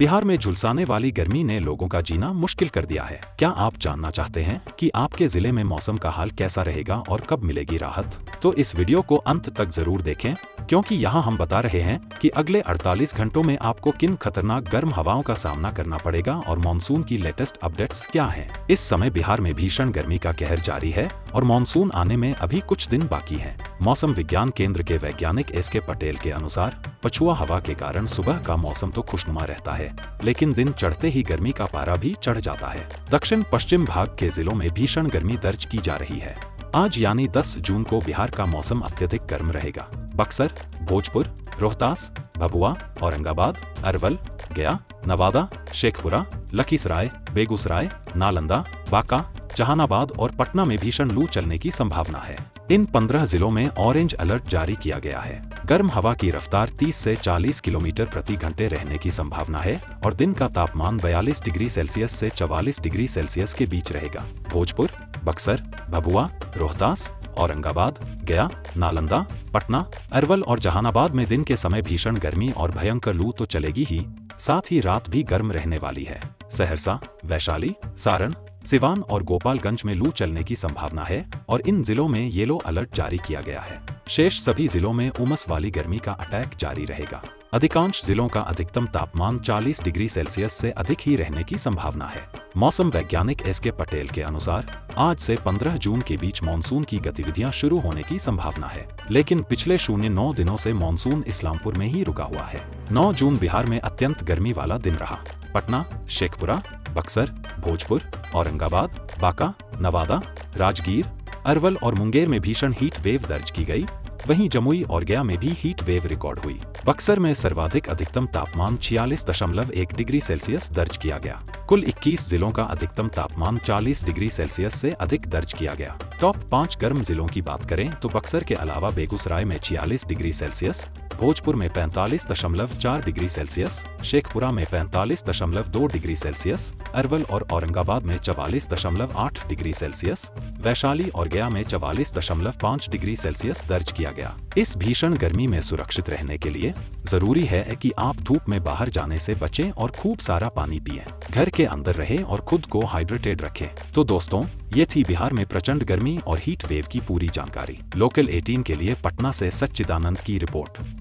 बिहार में झुलसाने वाली गर्मी ने लोगों का जीना मुश्किल कर दिया है। क्या आप जानना चाहते हैं कि आपके जिले में मौसम का हाल कैसा रहेगा और कब मिलेगी राहत? तो इस वीडियो को अंत तक जरूर देखें, क्योंकि यहाँ हम बता रहे हैं कि अगले 48 घंटों में आपको किन खतरनाक गर्म हवाओं का सामना करना पड़ेगा और मॉनसून की लेटेस्ट अपडेट्स क्या हैं। इस समय बिहार में भीषण गर्मी का कहर जारी है और मॉनसून आने में अभी कुछ दिन बाकी हैं। मौसम विज्ञान केंद्र के वैज्ञानिक एसके पटेल के अनुसार पछुआ हवा के कारण सुबह का मौसम तो खुशनुमा रहता है, लेकिन दिन चढ़ते ही गर्मी का पारा भी चढ़ जाता है। दक्षिण पश्चिम भाग के जिलों में भीषण गर्मी दर्ज की जा रही है। आज यानी 10 जून को बिहार का मौसम अत्यधिक गर्म रहेगा। बक्सर, भोजपुर, रोहतास, भभुआ, औरंगाबाद, अरवल, गया, नवादा, शेखपुरा, लखीसराय, बेगूसराय, नालंदा, बांका, जहानाबाद और पटना में भीषण लू चलने की संभावना है। इन 15 जिलों में ऑरेंज अलर्ट जारी किया गया है। गर्म हवा की रफ्तार 30 से 40 किलोमीटर प्रति घंटे रहने की संभावना है और दिन का तापमान 42 डिग्री सेल्सियस से 44 डिग्री सेल्सियस के बीच रहेगा। भोजपुर, बक्सर, भभुआ, रोहतास, औरंगाबाद, गया, नालंदा, पटना, अरवल और जहानाबाद में दिन के समय भीषण गर्मी और भयंकर लू तो चलेगी ही, साथ ही रात भी गर्म रहने वाली है। सहरसा, वैशाली, सारण, सिवान और गोपालगंज में लू चलने की संभावना है और इन जिलों में येलो अलर्ट जारी किया गया है। शेष सभी जिलों में उमस वाली गर्मी का अटैक जारी रहेगा। अधिकांश जिलों का अधिकतम तापमान 40 डिग्री सेल्सियस से अधिक ही रहने की संभावना है। मौसम वैज्ञानिक एसके पटेल के अनुसार आज से 15 जून के बीच मॉनसून की गतिविधियां शुरू होने की संभावना है, लेकिन पिछले 0.9 दिनों से मॉनसून इस्लामपुर में ही रुका हुआ है। 9 जून बिहार में अत्यंत गर्मी वाला दिन रहा। पटना, शेखपुरा, बक्सर, भोजपुर, औरंगाबाद, बांका, नवादा, राजगीर, अरवल और मुंगेर में भीषण हीट वेव दर्ज की गई। वहीं जमुई और गया में भी हीट वेव रिकॉर्ड हुई। बक्सर में सर्वाधिक अधिकतम तापमान 46.1 डिग्री सेल्सियस दर्ज किया गया। कुल 21 जिलों का अधिकतम तापमान 40 डिग्री सेल्सियस से अधिक दर्ज किया गया। टॉप 5 गर्म जिलों की बात करें तो बक्सर के अलावा बेगूसराय में 46 डिग्री सेल्सियस, भोजपुर में 45.4 डिग्री सेल्सियस, शेखपुरा में 45.2 डिग्री सेल्सियस, अरवल और औरंगाबाद में 44.8 डिग्री सेल्सियस, वैशाली और गया में 44.5 डिग्री सेल्सियस दर्ज किया गया। इस भीषण गर्मी में सुरक्षित रहने के लिए जरूरी है कि आप धूप में बाहर जाने से बचें और खूब सारा पानी पिएं, घर के अंदर रहें और खुद को हाइड्रेटेड रखें। तो दोस्तों, ये थी बिहार में प्रचंड गर्मी और हीट वेव की पूरी जानकारी। लोकल 18 के लिए पटना से सच्चिदानंद की रिपोर्ट।